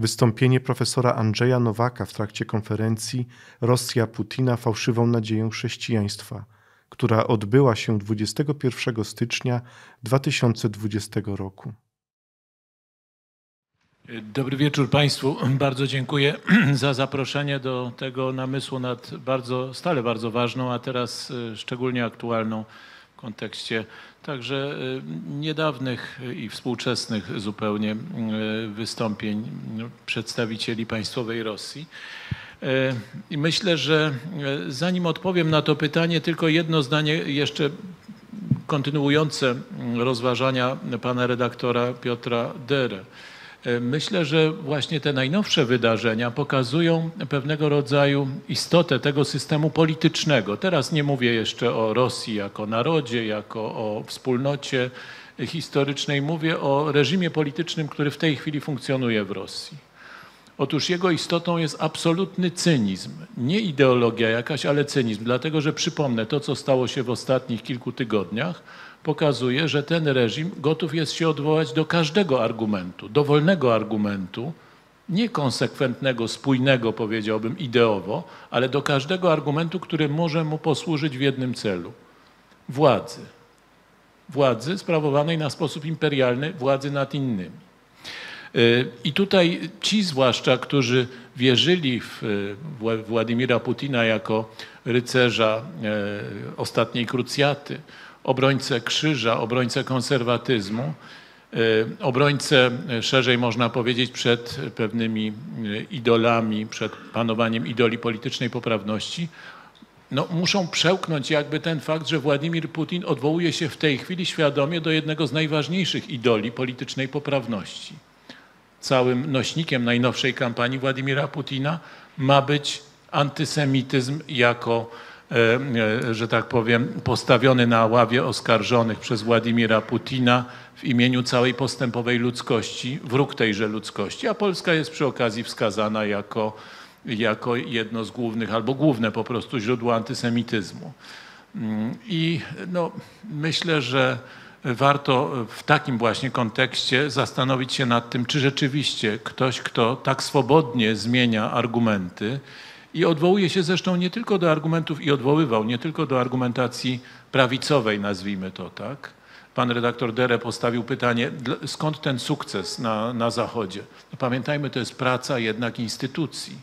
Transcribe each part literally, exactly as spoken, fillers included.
Wystąpienie profesora Andrzeja Nowaka w trakcie konferencji Rosja Putina fałszywą nadzieją chrześcijaństwa, która odbyła się dwudziestego pierwszego stycznia dwa tysiące dwudziestego roku. Dobry wieczór Państwu. Bardzo dziękuję za zaproszenie do tego namysłu nad bardzo, stale bardzo ważną, a teraz szczególnie aktualną w kontekście także niedawnych i współczesnych zupełnie wystąpień przedstawicieli państwowej Rosji. I myślę, że zanim odpowiem na to pytanie, tylko jedno zdanie jeszcze kontynuujące rozważania pana redaktora Piotra Dere. Myślę, że właśnie te najnowsze wydarzenia pokazują pewnego rodzaju istotę tego systemu politycznego. Teraz nie mówię jeszcze o Rosji jako narodzie, jako o wspólnocie historycznej. Mówię o reżimie politycznym, który w tej chwili funkcjonuje w Rosji. Otóż jego istotą jest absolutny cynizm. Nie ideologia jakaś, ale cynizm. Dlatego, że przypomnę, to co stało się w ostatnich kilku tygodniach, pokazuje, że ten reżim gotów jest się odwołać do każdego argumentu, dowolnego argumentu, niekonsekwentnego, spójnego powiedziałbym ideowo, ale do każdego argumentu, który może mu posłużyć w jednym celu. Władzy. Władzy sprawowanej na sposób imperialny, władzy nad innymi. I tutaj ci zwłaszcza, którzy wierzyli w Władimira Putina jako rycerza ostatniej krucjaty, obrońcę krzyża, obrońcę konserwatyzmu, obrońcę, szerzej można powiedzieć, przed pewnymi idolami, przed panowaniem idoli politycznej poprawności, no, muszą przełknąć jakby ten fakt, że Władimir Putin odwołuje się w tej chwili świadomie do jednego z najważniejszych idoli politycznej poprawności. Całym nośnikiem najnowszej kampanii Władimira Putina ma być antysemityzm jako, że tak powiem, postawiony na ławie oskarżonych przez Władimira Putina w imieniu całej postępowej ludzkości, wróg tejże ludzkości, a Polska jest przy okazji wskazana jako, jako jedno z głównych albo główne po prostu źródło antysemityzmu. I no, myślę, że warto w takim właśnie kontekście zastanowić się nad tym, czy rzeczywiście ktoś, kto tak swobodnie zmienia argumenty i odwołuje się zresztą nie tylko do argumentów i odwoływał, nie tylko do argumentacji prawicowej, nazwijmy to tak. Pan redaktor Dere postawił pytanie, skąd ten sukces na, na Zachodzie? Pamiętajmy, to jest praca jednak instytucji.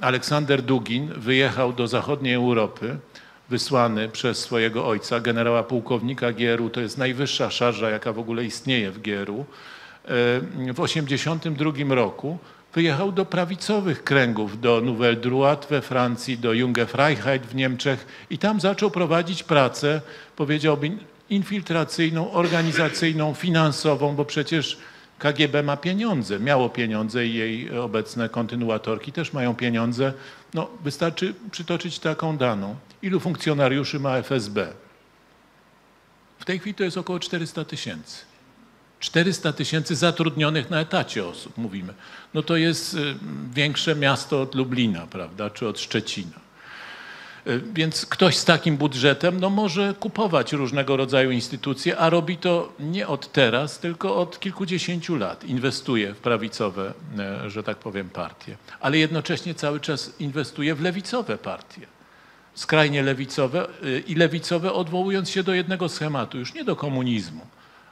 Aleksander Dugin wyjechał do zachodniej Europy, wysłany przez swojego ojca, generała pułkownika G R U, to jest najwyższa szarża, jaka w ogóle istnieje w G R U, w tysiąc dziewięćset osiemdziesiątym drugim roku wyjechał do prawicowych kręgów, do Nouvelle Droite we Francji, do Junge Freiheit w Niemczech i tam zaczął prowadzić pracę, powiedziałbym, infiltracyjną, organizacyjną, finansową, bo przecież K G B ma pieniądze, miało pieniądze i jej obecne kontynuatorki też mają pieniądze. No, wystarczy przytoczyć taką daną. Ilu funkcjonariuszy ma F S B? W tej chwili to jest około czterysta tysięcy. czterysta tysięcy zatrudnionych na etacie osób, mówimy. No to jest większe miasto od Lublina, prawda, czy od Szczecina. Więc ktoś z takim budżetem no, może kupować różnego rodzaju instytucje, a robi to nie od teraz, tylko od kilkudziesięciu lat. Inwestuje w prawicowe, że tak powiem, partie, ale jednocześnie cały czas inwestuje w lewicowe partie, skrajnie lewicowe i lewicowe odwołując się do jednego schematu, już nie do komunizmu,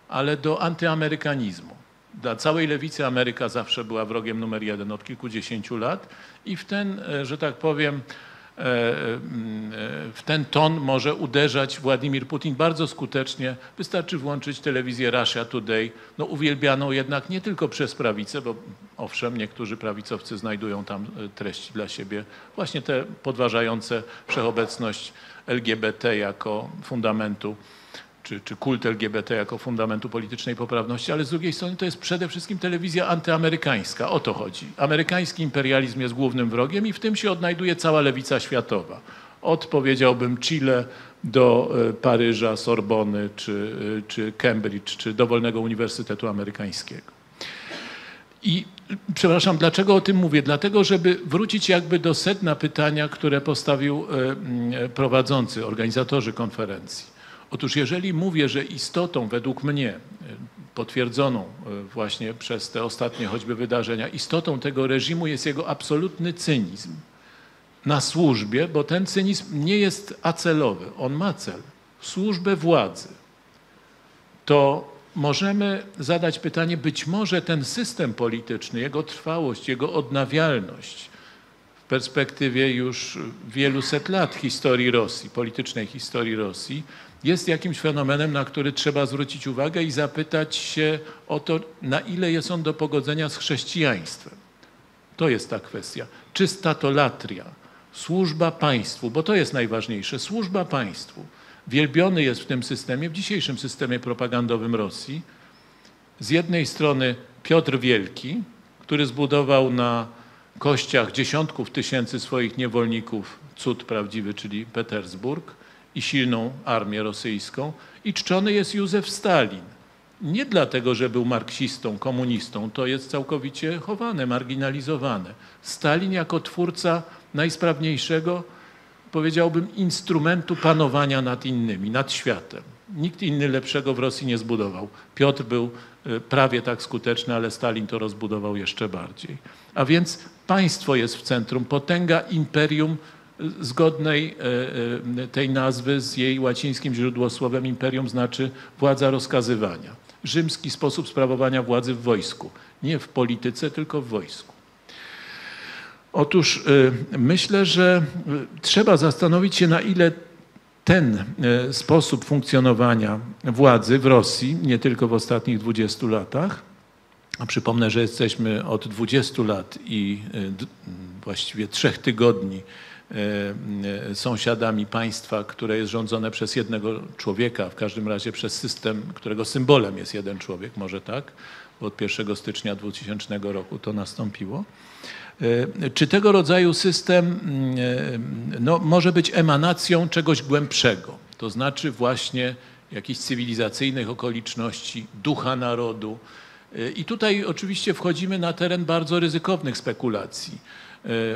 ale do antyamerykanizmu. Dla całej lewicy Ameryka zawsze była wrogiem numer jeden od kilkudziesięciu lat i w ten, że tak powiem, w ten ton może uderzać Władimir Putin bardzo skutecznie. Wystarczy włączyć telewizję Russia Today, no uwielbianą jednak nie tylko przez prawicę, bo owszem, niektórzy prawicowcy znajdują tam treści dla siebie, właśnie te podważające wszechobecność L G B T jako fundamentu, czy, czy kult L G B T jako fundamentu politycznej poprawności, ale z drugiej strony to jest przede wszystkim telewizja antyamerykańska. O to chodzi. Amerykański imperializm jest głównym wrogiem i w tym się odnajduje cała lewica światowa. Od, powiedziałbym, Chile do Paryża, Sorbony, czy, czy Cambridge, czy dowolnego uniwersytetu amerykańskiego. I przepraszam, dlaczego o tym mówię? Dlatego, żeby wrócić jakby do sedna pytania, które postawił prowadzący, organizatorzy konferencji. Otóż jeżeli mówię, że istotą według mnie, potwierdzoną właśnie przez te ostatnie choćby wydarzenia, istotą tego reżimu jest jego absolutny cynizm na służbie, bo ten cynizm nie jest acelowy, on ma cel, służbę władzy, to możemy zadać pytanie, być może ten system polityczny, jego trwałość, jego odnawialność w perspektywie już wielu set lat historii Rosji, politycznej historii Rosji, jest jakimś fenomenem, na który trzeba zwrócić uwagę i zapytać się o to, na ile jest on do pogodzenia z chrześcijaństwem. To jest ta kwestia. Czy statolatria, służba państwu, bo to jest najważniejsze, służba państwu, wielbiony jest w tym systemie, w dzisiejszym systemie propagandowym Rosji, z jednej strony Piotr Wielki, który zbudował na kościach dziesiątków tysięcy swoich niewolników cud prawdziwy, czyli Petersburg, i silną armię rosyjską, i czczony jest Józef Stalin. Nie dlatego, że był marksistą, komunistą, to jest całkowicie chowane, marginalizowane. Stalin jako twórca najsprawniejszego, powiedziałbym, instrumentu panowania nad innymi, nad światem. Nikt inny lepszego w Rosji nie zbudował. Piotr był prawie tak skuteczny, ale Stalin to rozbudował jeszcze bardziej. A więc państwo jest w centrum, potęga imperium zgodnej tej nazwy z jej łacińskim źródłosłowem, imperium znaczy władza rozkazywania. Rzymski sposób sprawowania władzy w wojsku. Nie w polityce, tylko w wojsku. Otóż myślę, że trzeba zastanowić się, na ile ten sposób funkcjonowania władzy w Rosji, nie tylko w ostatnich dwudziestu latach, a przypomnę, że jesteśmy od dwudziestu lat i właściwie trzech tygodni sąsiadami państwa, które jest rządzone przez jednego człowieka, w każdym razie przez system, którego symbolem jest jeden człowiek, może tak, bo od pierwszego stycznia dwutysięcznego roku to nastąpiło. Czy tego rodzaju system no, może być emanacją czegoś głębszego, to znaczy właśnie jakichś cywilizacyjnych okoliczności, ducha narodu. I tutaj oczywiście wchodzimy na teren bardzo ryzykownych spekulacji.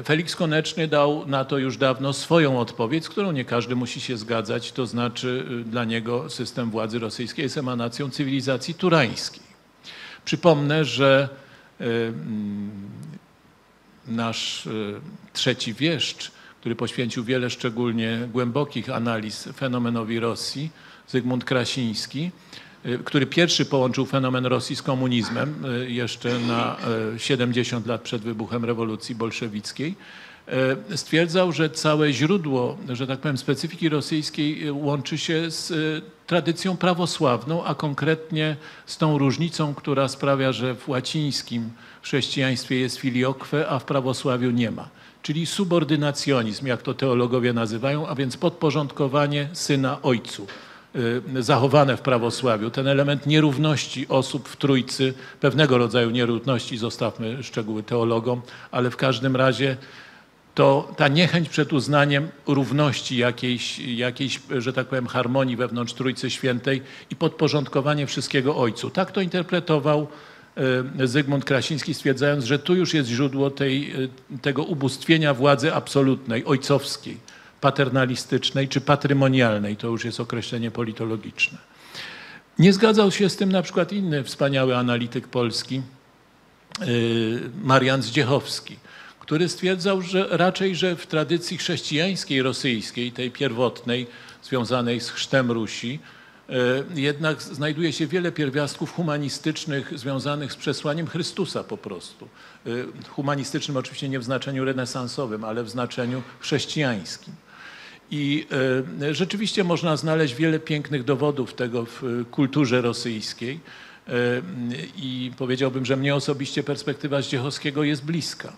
Feliks Koneczny dał na to już dawno swoją odpowiedź, z którą nie każdy musi się zgadzać, to znaczy dla niego system władzy rosyjskiej jest emanacją cywilizacji turańskiej. Przypomnę, że nasz trzeci wieszcz, który poświęcił wiele szczególnie głębokich analiz fenomenowi Rosji, Zygmunt Krasiński, który pierwszy połączył fenomen Rosji z komunizmem jeszcze na siedemdziesiąt lat przed wybuchem rewolucji bolszewickiej, stwierdzał, że całe źródło, że tak powiem, specyfiki rosyjskiej łączy się z tradycją prawosławną, a konkretnie z tą różnicą, która sprawia, że w łacińskim chrześcijaństwie jest filioque, a w prawosławiu nie ma. Czyli subordynacjonizm, jak to teologowie nazywają, a więc podporządkowanie syna ojcu. Zachowane w prawosławiu. Ten element nierówności osób w trójcy, pewnego rodzaju nierówności, zostawmy szczegóły teologom, ale w każdym razie to ta niechęć przed uznaniem równości jakiejś, jakiejś, że tak powiem, harmonii wewnątrz Trójcy Świętej i podporządkowanie wszystkiego Ojcu. Tak to interpretował Zygmunt Krasiński, stwierdzając, że tu już jest źródło tej, tego ubóstwienia władzy absolutnej, ojcowskiej, paternalistycznej czy patrymonialnej, to już jest określenie politologiczne. Nie zgadzał się z tym na przykład inny wspaniały analityk polski, Marian Zdziechowski, który stwierdzał, że raczej, że w tradycji chrześcijańskiej, rosyjskiej, tej pierwotnej, związanej z chrztem Rusi, jednak znajduje się wiele pierwiastków humanistycznych związanych z przesłaniem Chrystusa po prostu. Humanistycznym oczywiście nie w znaczeniu renesansowym, ale w znaczeniu chrześcijańskim. I rzeczywiście można znaleźć wiele pięknych dowodów tego w kulturze rosyjskiej i powiedziałbym, że mnie osobiście perspektywa Zdziechowskiego jest bliska.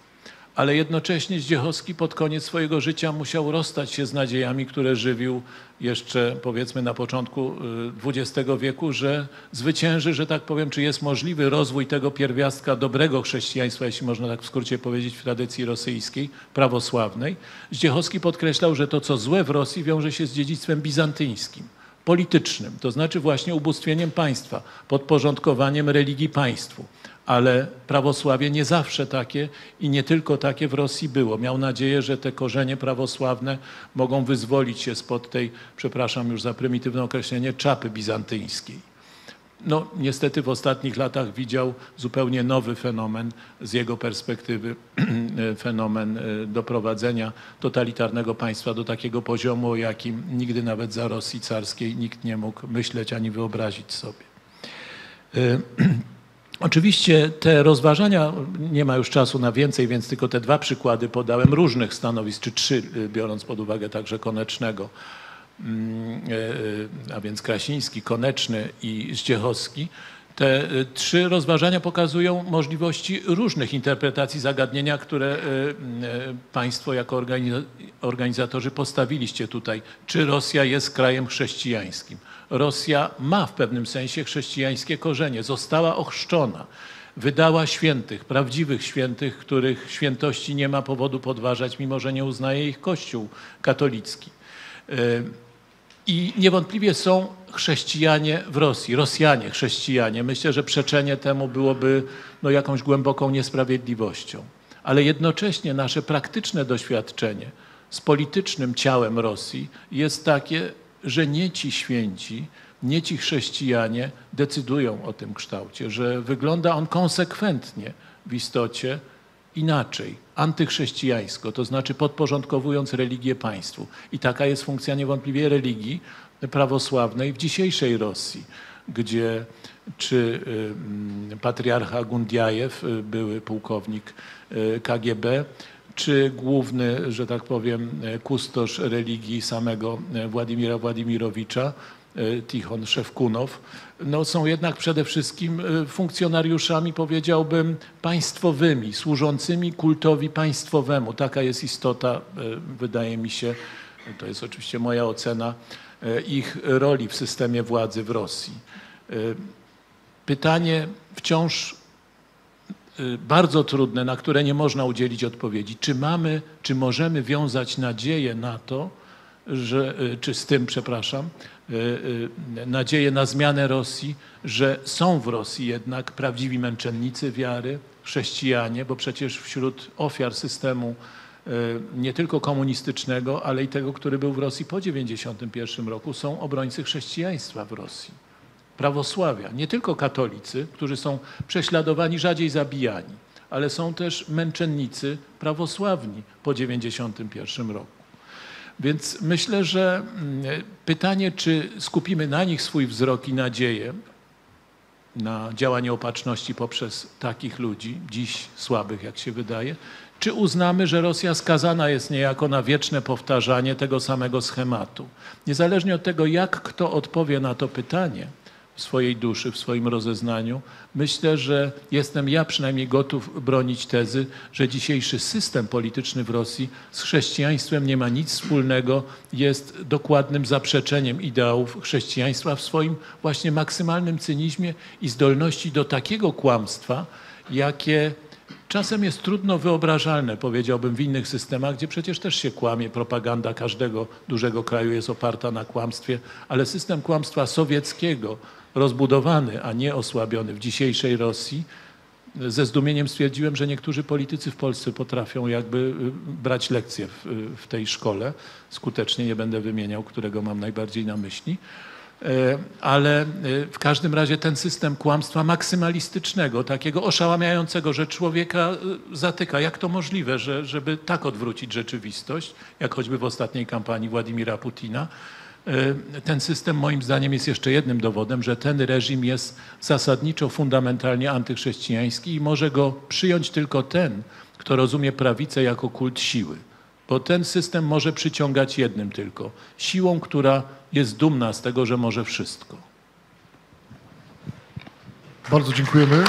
Ale jednocześnie Zdziechowski pod koniec swojego życia musiał rozstać się z nadziejami, które żywił jeszcze powiedzmy na początku dwudziestego wieku, że zwycięży, że tak powiem, czy jest możliwy rozwój tego pierwiastka dobrego chrześcijaństwa, jeśli można tak w skrócie powiedzieć, w tradycji rosyjskiej, prawosławnej. Zdziechowski podkreślał, że to, co złe w Rosji, wiąże się z dziedzictwem bizantyńskim, politycznym, to znaczy właśnie ubóstwieniem państwa, podporządkowaniem religii państwu. ale prawosławie nie zawsze takie i nie tylko takie w Rosji było. Miał nadzieję, że te korzenie prawosławne mogą wyzwolić się spod tej, przepraszam już za prymitywne określenie, czapy bizantyńskiej. No niestety w ostatnich latach widział zupełnie nowy fenomen, z jego perspektywy fenomen doprowadzenia totalitarnego państwa do takiego poziomu, o jakim nigdy nawet za Rosji carskiej nikt nie mógł myśleć ani wyobrazić sobie. Oczywiście te rozważania, nie ma już czasu na więcej, więc tylko te dwa przykłady podałem różnych stanowisk, czy trzy, biorąc pod uwagę także Konecznego, a więc Krasiński, Koneczny i Zdziechowski. Te trzy rozważania pokazują możliwości różnych interpretacji zagadnienia, które państwo jako organizatorzy postawiliście tutaj. Czy Rosja jest krajem chrześcijańskim? Rosja ma w pewnym sensie chrześcijańskie korzenie, została ochrzczona, wydała świętych, prawdziwych świętych, których świętości nie ma powodu podważać, mimo że nie uznaje ich Kościół katolicki. I niewątpliwie są chrześcijanie w Rosji, Rosjanie, chrześcijanie. Myślę, że przeczenie temu byłoby no, jakąś głęboką niesprawiedliwością. Ale jednocześnie nasze praktyczne doświadczenie z politycznym ciałem Rosji jest takie, że nie ci święci, nie ci chrześcijanie decydują o tym kształcie, że wygląda on konsekwentnie w istocie inaczej, antychrześcijańsko, to znaczy podporządkowując religię państwu. I taka jest funkcja niewątpliwie religii prawosławnej w dzisiejszej Rosji, gdzie czy patriarcha Gundiajew, były pułkownik K G B, czy główny, że tak powiem, kustosz religii samego Władimira Władimirowicza, Tichon Szewkunow, no są jednak przede wszystkim funkcjonariuszami, powiedziałbym, państwowymi, służącymi kultowi państwowemu. Taka jest istota, wydaje mi się, to jest oczywiście moja ocena, ich roli w systemie władzy w Rosji. Pytanie wciąż bardzo trudne, na które nie można udzielić odpowiedzi. Czy mamy, czy możemy wiązać nadzieję na to, że, czy z tym, przepraszam, nadzieję na zmianę Rosji, że są w Rosji jednak prawdziwi męczennicy wiary, chrześcijanie, bo przecież wśród ofiar systemu nie tylko komunistycznego, ale i tego, który był w Rosji po tysiąc dziewięćset dziewięćdziesiątym pierwszym roku, są obrońcy chrześcijaństwa w Rosji, prawosławia, nie tylko katolicy, którzy są prześladowani, rzadziej zabijani, ale są też męczennicy prawosławni po tysiąc dziewięćset dziewięćdziesiątym pierwszym roku. Więc myślę, że pytanie, czy skupimy na nich swój wzrok i nadzieję na działanie opatrzności poprzez takich ludzi, dziś słabych, jak się wydaje, czy uznamy, że Rosja skazana jest niejako na wieczne powtarzanie tego samego schematu. Niezależnie od tego, jak kto odpowie na to pytanie w swojej duszy, w swoim rozeznaniu, myślę, że jestem ja przynajmniej gotów bronić tezy, że dzisiejszy system polityczny w Rosji z chrześcijaństwem nie ma nic wspólnego, jest dokładnym zaprzeczeniem ideałów chrześcijaństwa w swoim właśnie maksymalnym cynizmie i zdolności do takiego kłamstwa, jakie czasem jest trudno wyobrażalne, powiedziałbym, w innych systemach, gdzie przecież też się kłamie. Propaganda każdego dużego kraju jest oparta na kłamstwie, ale system kłamstwa sowieckiego, rozbudowany, a nie osłabiony w dzisiejszej Rosji, ze zdumieniem stwierdziłem, że niektórzy politycy w Polsce potrafią jakby brać lekcje w, w tej szkole. Skutecznie nie będę wymieniał, którego mam najbardziej na myśli. Ale w każdym razie ten system kłamstwa maksymalistycznego, takiego oszałamiającego, że człowieka zatyka. Jak to możliwe, że, żeby tak odwrócić rzeczywistość, jak choćby w ostatniej kampanii Władimira Putina. Ten system moim zdaniem jest jeszcze jednym dowodem, że ten reżim jest zasadniczo, fundamentalnie antychrześcijański i może go przyjąć tylko ten, kto rozumie prawicę jako kult siły. Bo ten system może przyciągać jednym tylko. Siłą, która jest dumna z tego, że może wszystko. Bardzo dziękujemy.